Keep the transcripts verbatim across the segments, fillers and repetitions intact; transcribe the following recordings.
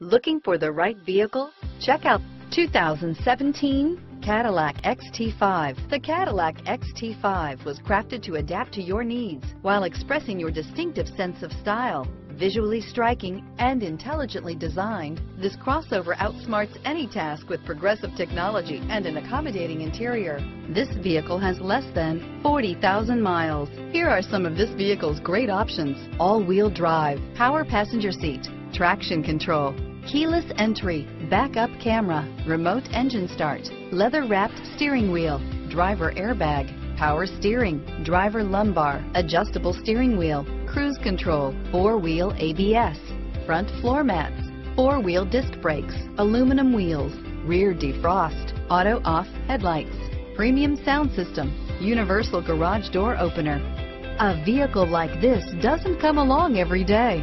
Looking for the right vehicle? Check out two thousand seventeen Cadillac X T five. The Cadillac X T five was crafted to adapt to your needs while expressing your distinctive sense of style. Visually striking and intelligently designed, this crossover outsmarts any task with progressive technology and an accommodating interior. This vehicle has less than forty thousand miles. Here are some of this vehicle's great options: all-wheel drive, power passenger seat, traction control, keyless entry, backup camera, remote engine start, leather-wrapped steering wheel, driver airbag, power steering, driver lumbar, adjustable steering wheel, cruise control, four-wheel A B S, front floor mats, four-wheel disc brakes, aluminum wheels, rear defrost, auto-off headlights, premium sound system, universal garage door opener. A vehicle like this doesn't come along every day.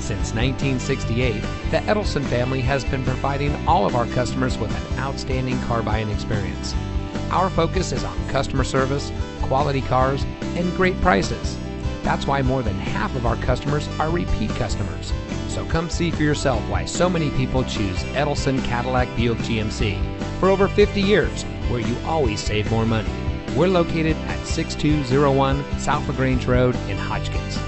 Since nineteen sixty-eight, the Ettleson family has been providing all of our customers with an outstanding car buying experience. Our focus is on customer service, quality cars, and great prices. That's why more than half of our customers are repeat customers. So come see for yourself why so many people choose Ettleson Cadillac Buick G M C for over fifty years, where you always save more money. We're located at six two zero one South LaGrange Road in Hodgkins.